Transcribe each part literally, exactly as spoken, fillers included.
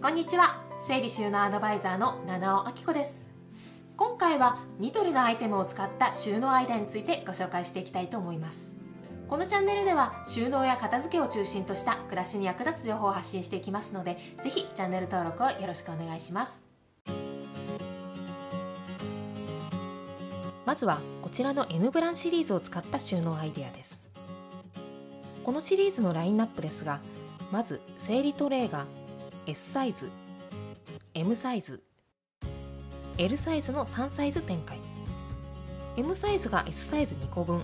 こんにちは、整理収納アドバイザーの七尾明子です。今回はニトリのアイテムを使った収納アイデアについてご紹介していきたいと思います。このチャンネルでは収納や片付けを中心とした暮らしに役立つ情報を発信していきますので、ぜひチャンネル登録をよろしくお願いします。まずはこちらの N ブランシリーズを使った収納アイデアです。このシリーズのラインナップですが、まず整理トレーが S サイズ、エム サイズ、エル サイズのさんサイズ展開。 エム サイズが S サイズにこぶん、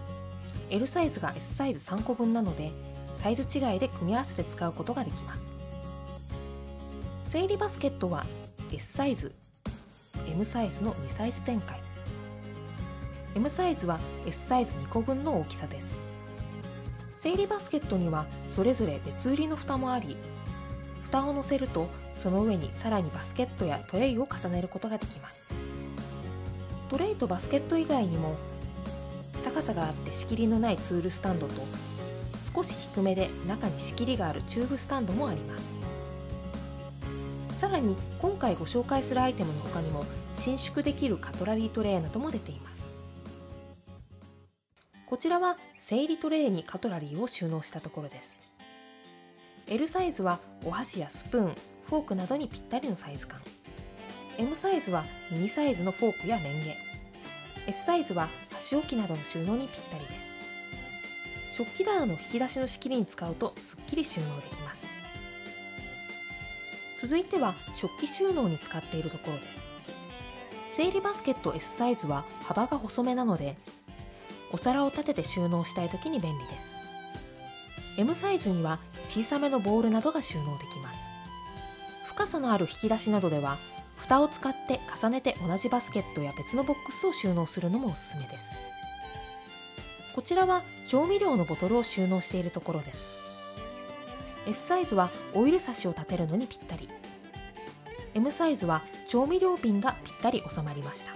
エル サイズが S サイズさんこぶんなので、サイズ違いで組み合わせて使うことができます。整理バスケットは S サイズ、エム サイズのにサイズ展開。エム サイズは S サイズにこぶんの大きさです。整理バスケットにはそれぞれ別売りの蓋もあり、蓋を載せるとその上にさらにバスケットやトレイを重ねることができます。トレイとバスケット以外にも、高さがあって仕切りのないツールスタンドと、少し低めで中に仕切りがあるチューブスタンドもあります。さらに今回ご紹介するアイテムの他にも、伸縮できるカトラリートレイなども出ています。こちらは整理トレイにカトラリーを収納したところです。 L サイズはお箸やスプーン、フォークなどにぴったりのサイズ感。 エム サイズはミニサイズのフォークやレンゲ、 S サイズは箸置きなどの収納にぴったりです。食器棚の引き出しの仕切りに使うとすっきり収納できます。続いては食器収納に使っているところです。整理バスケット S サイズは幅が細めなので、お皿を立てて収納したい時に便利です。 エム サイズには小さめのボウルなどが収納できます。深さのある引き出しなどでは、蓋を使って重ねて同じバスケットや別のボックスを収納するのもおすすめです。こちらは調味料のボトルを収納しているところです。 S サイズはオイル差しを立てるのにぴったり、 エム サイズは調味料瓶がぴったり収まりました。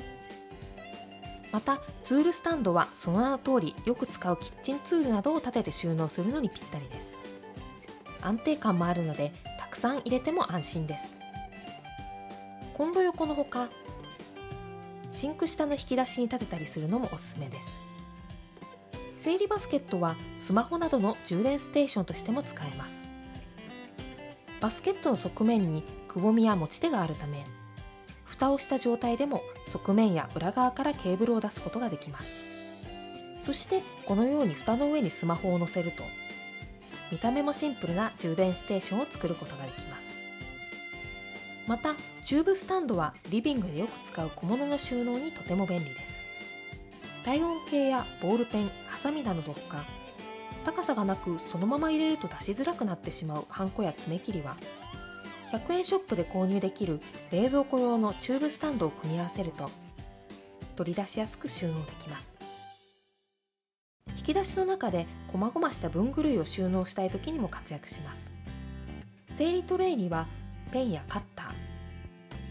またツールスタンドはその名の通り、よく使うキッチンツールなどを立てて収納するのにぴったりです。安定感もあるので、たくさん入れても安心です。コンロ横のほか、シンク下の引き出しに立てたりするのもおすすめです。整理バスケットはスマホなどの充電ステーションとしても使えます。バスケットの側面にくぼみや持ち手があるため、蓋をした状態でも側面や裏側からケーブルを出すことができます。そしてこのように蓋の上にスマホを載せると、見た目もシンプルな充電ステーションを作ることができます。またチューブスタンドはリビングでよく使う小物の収納にとても便利です。体温計やボールペン、ハサミなどのほか、高さがなくそのまま入れると出しづらくなってしまうハンコや爪切りは、ひゃくえんショップで購入できる冷蔵庫用のチューブスタンドを組み合わせると、取り出しやすく収納できます。引き出しの中で細々した文具類を収納したい時にも活躍します。整理トレイにはペンやカッタ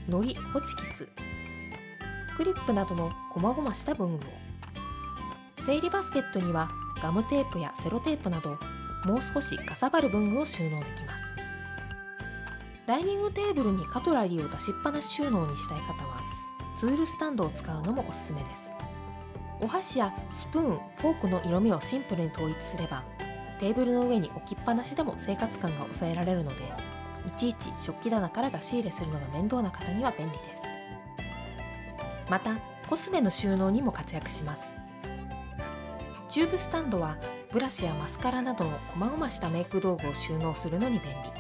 ー、糊、ホチキス、クリップなどの細々した文具を、整理バスケットにはガムテープやセロテープなど、もう少しかさばる文具を収納できます。ダイニングテーブルにカトラリーを出しっぱなし収納にしたい方は、ツールスタンドを使うのもおすすめです。お箸やスプーン、フォークの色味をシンプルに統一すれば、テーブルの上に置きっぱなしでも生活感が抑えられるので、いちいち食器棚から出し入れするのが面倒な方には便利です。またコスメの収納にも活躍します。チューブスタンドはブラシやマスカラなどの細々したメイク道具を収納するのに便利。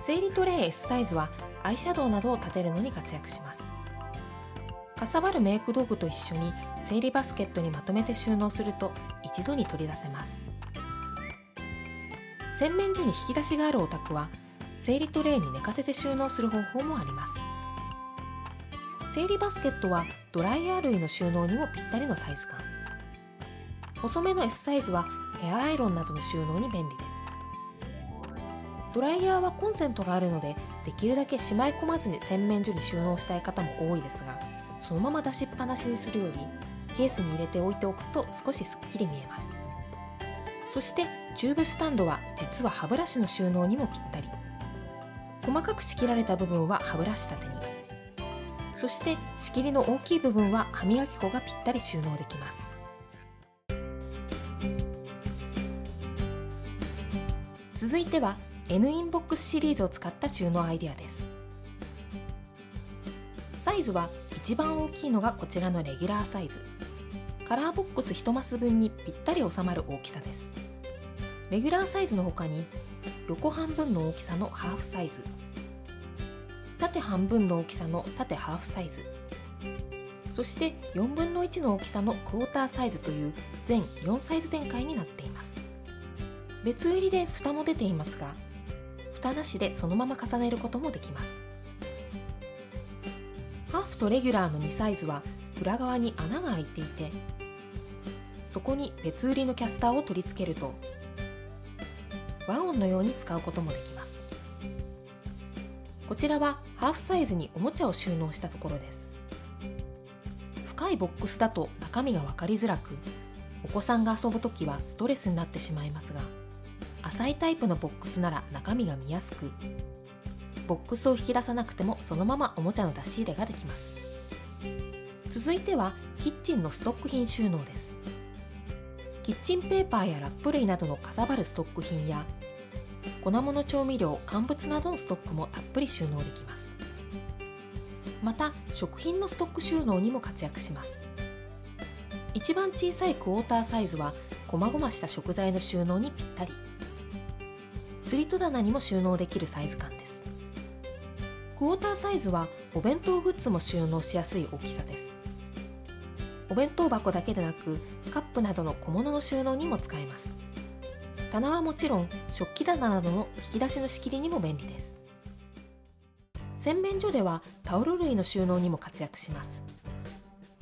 整理トレイ S サイズはアイシャドウなどを立てるのに活躍します。かさばるメイク道具と一緒に整理バスケットにまとめて収納すると、一度に取り出せます。洗面所に引き出しがあるお宅は、整理トレイに寝かせて収納する方法もあります。整理バスケットはドライヤー類の収納にもぴったりのサイズ感。細めの S サイズはヘアアイロンなどの収納に便利です。ドライヤーはコンセントがあるので、できるだけしまい込まずに洗面所に収納したい方も多いですが、そのまま出しっぱなしにするより、ケースに入れて置いておくと少しすっきり見えます。そしてチューブスタンドは実は歯ブラシの収納にもぴったり。細かく仕切られた部分は歯ブラシ立てに、そして仕切りの大きい部分は歯磨き粉がぴったり収納できます。続いては N インボックスシリーズを使った収納アイデアです。サイズは一番大きいのがこちらのレギュラーサイズ、カラーボックスいちマス分にぴったり収まる大きさです。レギュラーサイズの他に横半分の大きさのハーフサイズ、縦半分の大きさの縦ハーフサイズ、そしてよんぶんのいちの大きさのクォーターサイズという全よんサイズ展開になっています。別売りで蓋も出ていますが、蓋なしでそのまま重ねることもできます。ハーフとレギュラーのにサイズは裏側に穴が開いていて、そこに別売りのキャスターを取り付けると和音のように使うこともできます。こちらはハーフサイズにおもちゃを収納したところです。深いボックスだと中身が分かりづらく、お子さんが遊ぶときはストレスになってしまいますが、浅いタイプのボックスなら中身が見やすく、ボックスを引き出さなくてもそのままおもちゃの出し入れができます。続いてはキッチンのストック品収納です。キッチンペーパーやラップ類などのかさばるストック品や、粉物調味料、乾物などのストックもたっぷり収納できます。また食品のストック収納にも活躍します。一番小さいクォーターサイズは細々した食材の収納にぴったり、釣り戸棚にも収納できるサイズ感です。クォーターサイズはお弁当グッズも収納しやすい大きさです。お弁当箱だけでなく、カップなどの小物の収納にも使えます。棚はもちろん食器棚などの引き出しの仕切りにも便利です。洗面所ではタオル類の収納にも活躍します。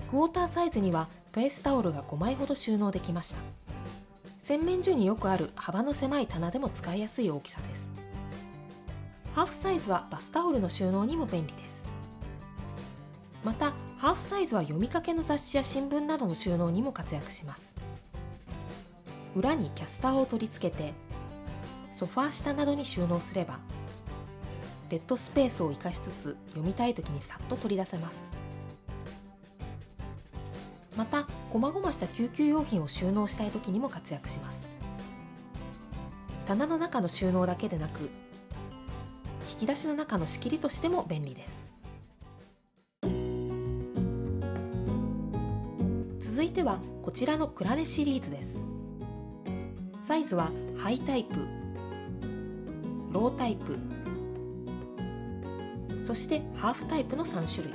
クォーターサイズにはフェイスタオルがごまいほど収納できました。洗面所によくある幅の狭い棚でも使いやすい大きさです。ハーフサイズはバスタオルの収納にも便利です。またハーフサイズは読みかけの雑誌や新聞などの収納にも活躍します。裏にキャスターを取り付けてソファー下などに収納すれば、デッドスペースを生かしつつ読みたい時にさっと取り出せます。また細々した救急用品を収納したい時にも活躍します。棚の中の収納だけでなく、引き出しの中の仕切りとしても便利です。続いてはこちらのクラネシリーズです。サイズはハイタイプ、ロータイプ、そしてハーフタイプのさん種類。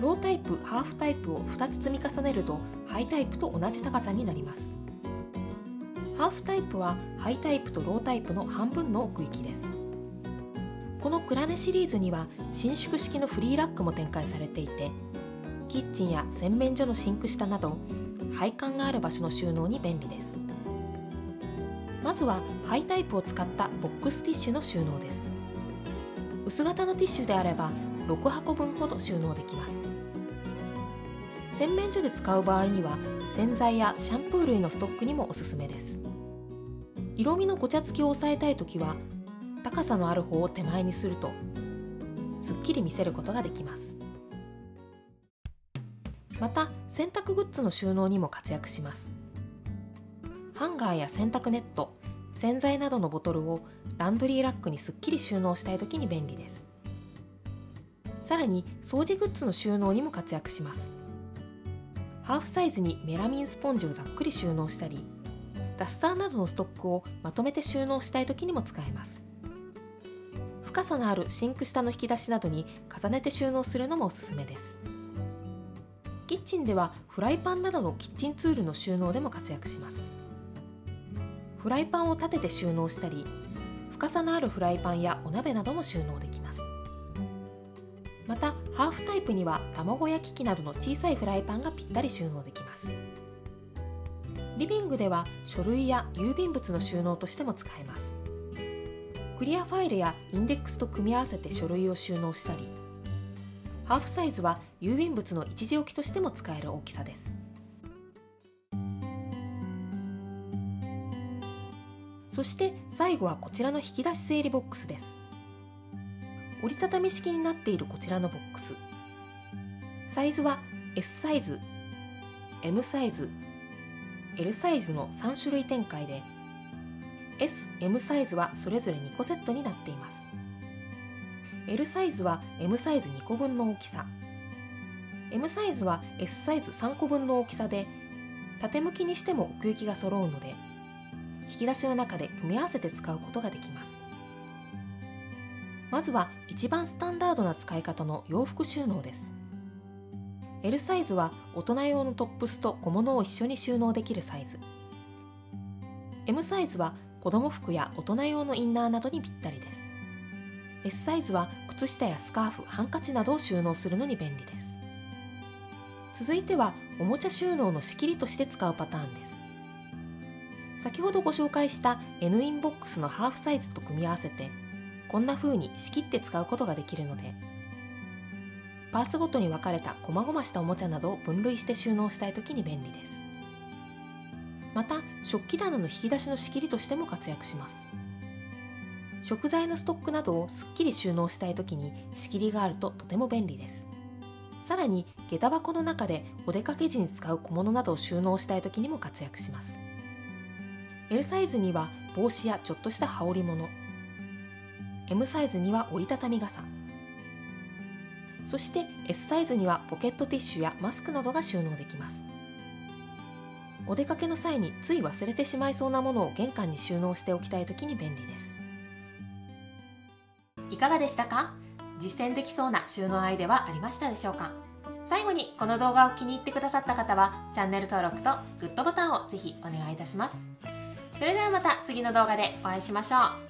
ロータイプ、ハーフタイプをふたつ積み重ねるとハイタイプと同じ高さになります。ハーフタイプはハイタイプとロータイプの半分の奥行きです。このクラネシリーズには伸縮式のフリーラックも展開されていて、キッチンや洗面所のシンク下など配管がある場所の収納に便利です。まずはハイタイプを使ったボックスティッシュの収納です。薄型のティッシュであればろく箱分ほど収納できます。洗面所で使う場合には洗剤やシャンプー類のストックにもおすすめです。色味のごちゃつきを抑えたいときは高さのある方を手前にするとすっきり見せることができます。また洗濯グッズの収納にも活躍します。ハンガーや洗濯ネット、洗剤などのボトルをランドリーラックにすっきり収納したいときに便利です。さらに掃除グッズの収納にも活躍します。ハーフサイズにメラミンスポンジをざっくり収納したり、ダスターなどのストックをまとめて収納したいときにも使えます。深さのあるシンク下の引き出しなどに重ねて収納するのもおすすめです。キッチンではフライパンなどのキッチンツールの収納でも活躍します。フライパンを立てて収納したり、深さのあるフライパンやお鍋なども収納できます。またハーフタイプには卵焼き器などの小さいフライパンがぴったり収納できます。リビングでは書類や郵便物の収納としても使えます。クリアファイルやインデックスと組み合わせて書類を収納したり、ハーフサイズは郵便物の一時置きとしても使える大きさです。そして最後はこちらの引き出し整理ボックスです。折りたたみ式になっているこちらのボックス、サイズは S サイズ、エム サイズ、エル サイズのさん種類展開で、 S、エム サイズはそれぞれにこセットになっています。 L サイズは エム サイズにこぶんの大きさ、 エム サイズは S サイズさんこぶんの大きさで、縦向きにしても奥行きが揃うので、引き出しの中で組み合わせて使うことができます。まずは一番スタンダードな使い方の洋服収納です。 L サイズは大人用のトップスと小物を一緒に収納できるサイズ、 エム サイズは子供服や大人用のインナーなどにぴったりです。 S サイズは靴下やスカーフ、ハンカチなどを収納するのに便利です。続いてはおもちゃ収納の仕切りとして使うパターンです。先ほどご紹介した N インボックスのハーフサイズと組み合わせて、こんな風に仕切って使うことができるので、パーツごとに分かれた細々したおもちゃなどを分類して収納したいときに便利です。また、食器棚の引き出しの仕切りとしても活躍します。食材のストックなどをすっきり収納したいときに仕切りがあるととても便利です。さらに、下駄箱の中でお出かけ時に使う小物などを収納したいときにも活躍します。 L サイズには帽子やちょっとした羽織物、 エム サイズには折りたたみ傘、そして S サイズにはポケットティッシュやマスクなどが収納できます。お出かけの際につい忘れてしまいそうなものを玄関に収納しておきたいときに便利です。いかがでしたか？実践できそうな収納アイデアはありましたでしょうか？最後に、この動画を気に入ってくださった方はチャンネル登録とグッドボタンをぜひお願いいたします。それではまた次の動画でお会いしましょう。